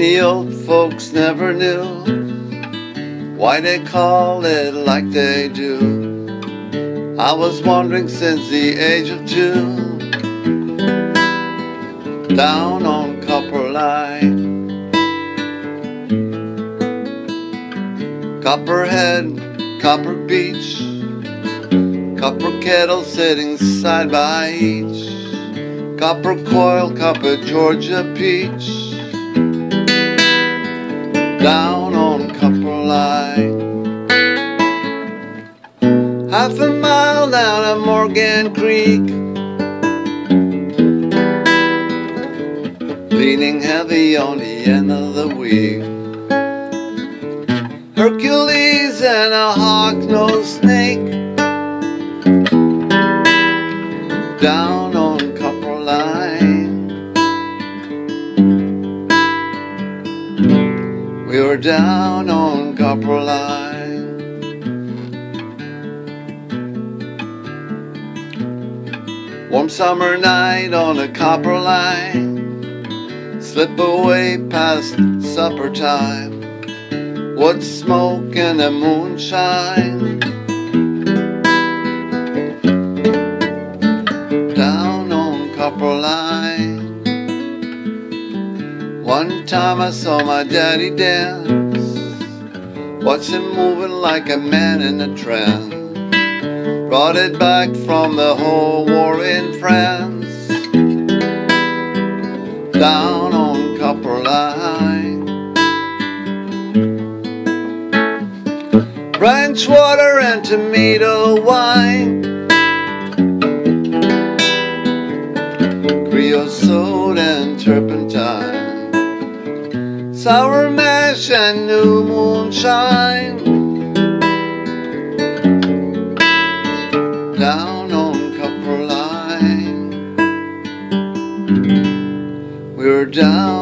the old folks never knew why they call it like they do. I was wandering since the age of 2 down on Copperline. Copperhead, Copper Beach, copper kettle sitting side by each, copper coil, copper Georgia peach, down on Copperline. Half a mile down at Morgan Creek, leaning heavy on the end of the week. Hercules and a hawk-nosed snake, down on Copperline. We were down on Copperline. Warm summer night on a Copperline, slip away past supper time. Wood smoke and the moonshine, down on Copperline. One time I saw my daddy dance, watched him moving like a man in a trance. Brought it back from the whole war in France, down Copperline. Branch water and tomato wine, creosote and turpentine, sour mash and new moonshine, down on Copperline. We were down